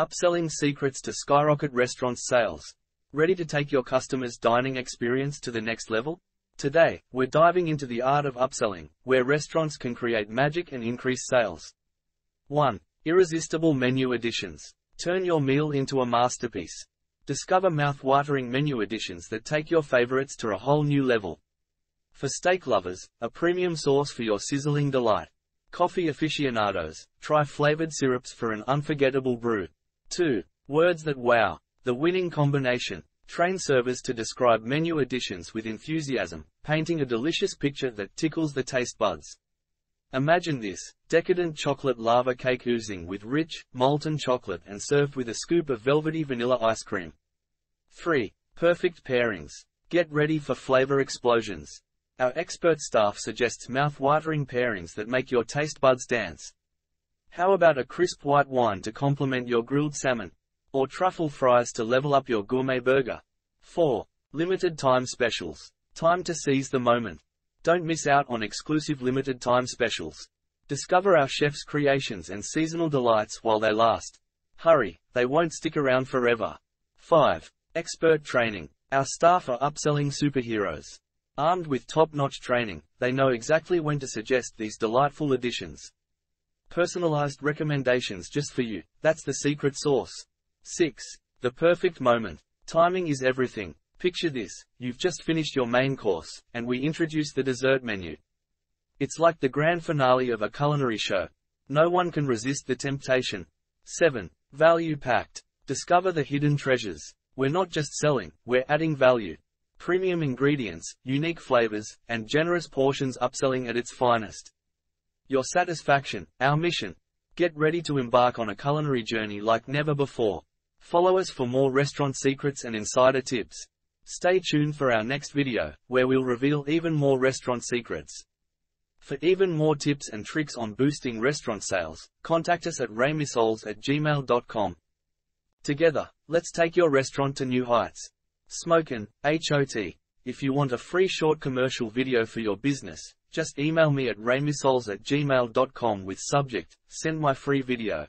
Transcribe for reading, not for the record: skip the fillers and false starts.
Upselling secrets to skyrocket restaurant sales. Ready to take your customers' dining experience to the next level? Today, we're diving into the art of upselling, where restaurants can create magic and increase sales. 1. Irresistible menu additions. Turn your meal into a masterpiece. Discover mouth-watering menu additions that take your favorites to a whole new level. For steak lovers, a premium sauce for your sizzling delight. Coffee aficionados, try flavored syrups for an unforgettable brew. 2. Words that wow. The winning combination. Train servers to describe menu additions with enthusiasm, painting a delicious picture that tickles the taste buds. Imagine this, decadent chocolate lava cake oozing with rich, molten chocolate and served with a scoop of velvety vanilla ice cream. 3. Perfect pairings. Get ready for flavor explosions. Our expert staff suggests mouth-watering pairings that make your taste buds dance. How about a crisp white wine to complement your grilled salmon? Or truffle fries to level up your gourmet burger? 4. Limited time specials. Time to seize the moment. Don't miss out on exclusive limited time specials. Discover our chefs' creations and seasonal delights while they last. Hurry, they won't stick around forever. 5. Expert training. Our staff are upselling superheroes. Armed with top-notch training, they know exactly when to suggest these delightful additions. Personalized recommendations just for you, that's the secret sauce. 6. The perfect moment. Timing is everything. Picture this, you've just finished your main course, and we introduce the dessert menu. It's like the grand finale of a culinary show. No one can resist the temptation. 7. Value packed. Discover the hidden treasures. We're not just selling, we're adding value. Premium ingredients, unique flavors, and generous portions, upselling at its finest. Your satisfaction, our mission. Get ready to embark on a culinary journey like never before. Follow us for more restaurant secrets and insider tips. Stay tuned for our next video, where we'll reveal even more restaurant secrets. For even more tips and tricks on boosting restaurant sales, contact us at raymisoles@gmail.com. Together, let's take your restaurant to new heights. Smokin', HOT. If you want a free short commercial video for your business, just email me at raymisoles@gmail.com with subject, "Send my free video."